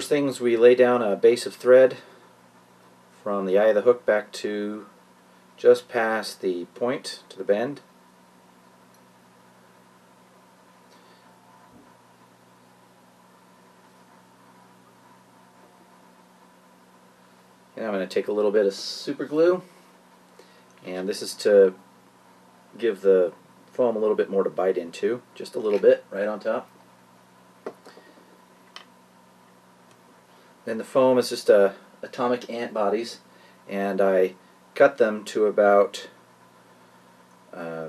First thing is we lay down a base of thread from the eye of the hook back to just past the point to the bend. And I'm going to take a little bit of super glue, and this is to give the foam a little bit more to bite into, just a little bit right on top. And the foam is just atomic ant bodies, and I cut them to about a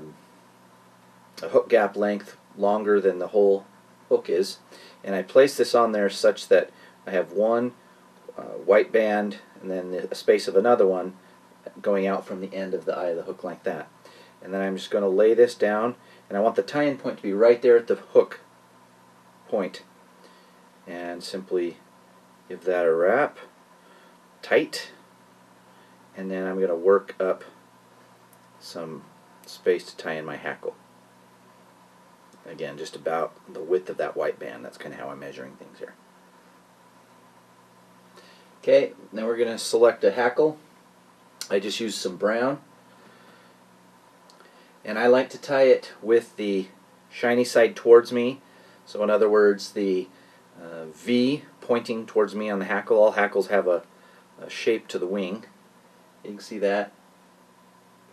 hook gap length longer than the whole hook is, and I place this on there such that I have one white band and then a space of another one going out from the end of the eye of the hook like that. And then I'm just going to lay this down, and I want the tie-in point to be right there at the hook point, and simply give that a wrap tight, and then I'm going to work up some space to tie in my hackle. Again, just about the width of that white band. That's kind of how I'm measuring things here. Okay, now we're going to select a hackle. I just used some brown, and I like to tie it with the shiny side towards me. So in other words, the V pointing towards me on the hackle. All hackles have a shape to the wing. You can see that,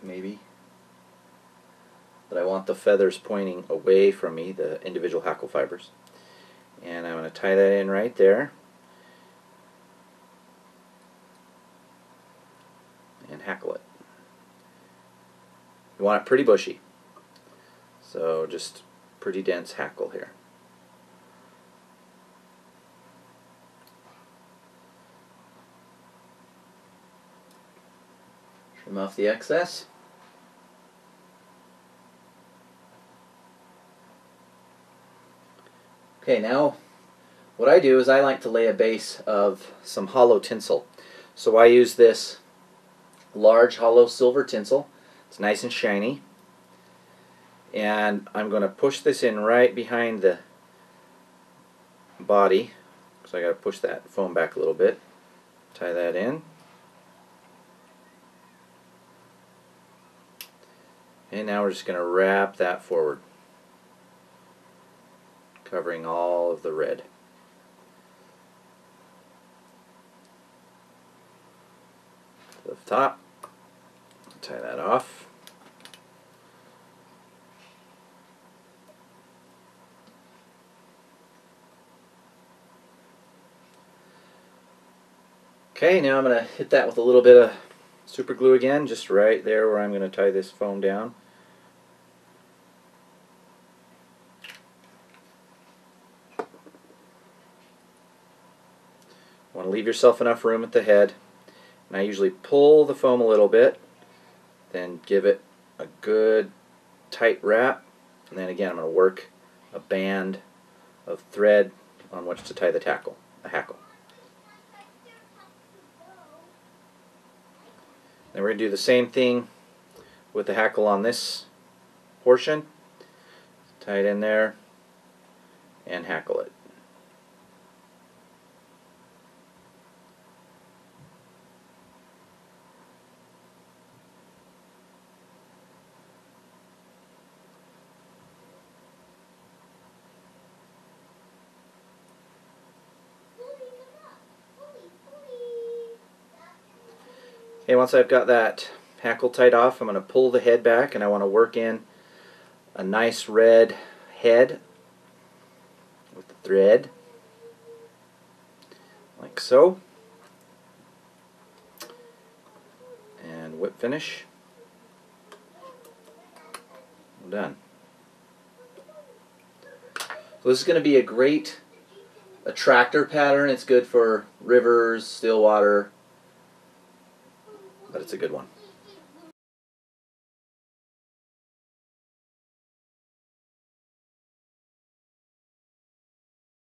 maybe. But I want the feathers pointing away from me, the individual hackle fibers. And I'm going to tie that in right there. And hackle it. You want it pretty bushy, so just pretty dense hackle here. Trim off the excess. Okay, now what I do is I like to lay a base of some hollow tinsel. So I use this large hollow silver tinsel. It's nice and shiny, and I'm going to push this in right behind the body, so I got to push that foam back a little bit, tie that in, and now we're just going to wrap that forward, covering all of the red. To the top. Tie that off. Okay, now I'm going to hit that with a little bit of super glue again, just right there where I'm going to tie this foam down. Want to leave yourself enough room at the head, and I usually pull the foam a little bit, then give it a good tight wrap, and then again I'm going to work a band of thread on which to tie the hackle. Then we're going to do the same thing with the hackle on this portion. Tie it in there and hackle it. Okay, once I've got that hackle tied off, I'm going to pull the head back, and I want to work in a nice red head with the thread, like so, and whip finish. I'm done. So this is going to be a great attractor pattern. It's good for rivers, still water. But it's a good one.